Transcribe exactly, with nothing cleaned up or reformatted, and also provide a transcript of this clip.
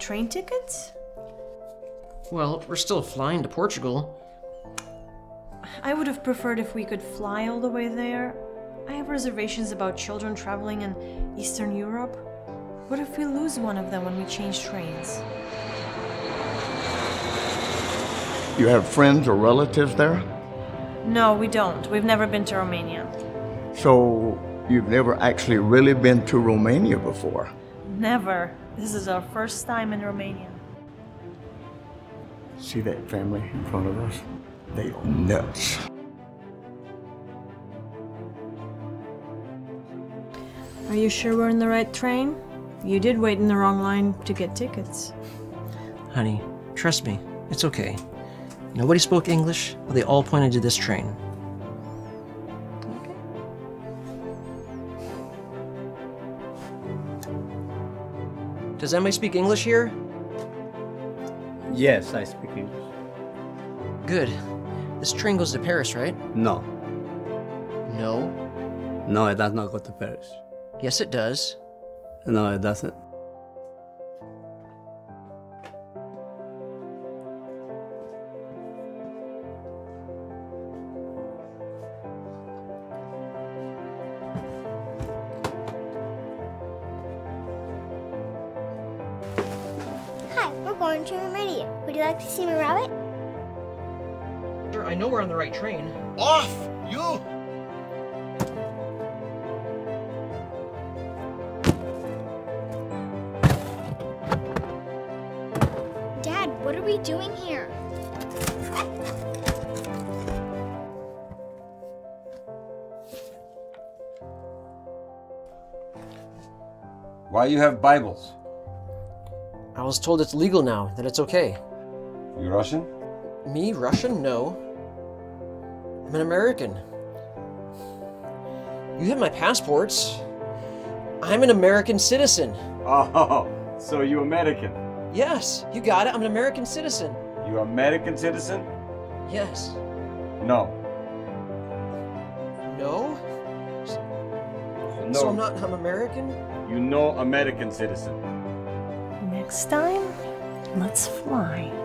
train tickets? Well, we're still flying to Portugal. I would have preferred if we could fly all the way there. I have reservations about children traveling in Eastern Europe. What if we lose one of them when we change trains? You have friends or relatives there? No, we don't. We've never been to Romania. So, you've never actually really been to Romania before? Never. This is our first time in Romania. See that family in front of us? They are nuts. Are you sure we're in the right train? You did wait in the wrong line to get tickets. Honey, trust me, it's okay. Nobody spoke English, but they all pointed to this train. Okay. Does anybody speak English here? Yes, I speak English. Good. This train goes to Paris, right? No. No? No, it does not go to Paris. Yes, it does. No, it doesn't. Hi, we're going to Romania. Would you like to see my rabbit? Sure, I know we're on the right train. Off, you! Dad, what are we doing here? Why you have Bibles? I was told it's legal now, that it's okay. You Russian? Me? Russian? No. I'm an American. You have my passports. I'm an American citizen. Oh, so you American? Yes, you got it. I'm an American citizen. You American citizen? Yes. No. No? No. So I'm not, I'm American? You know American citizen. Next time, let's fly.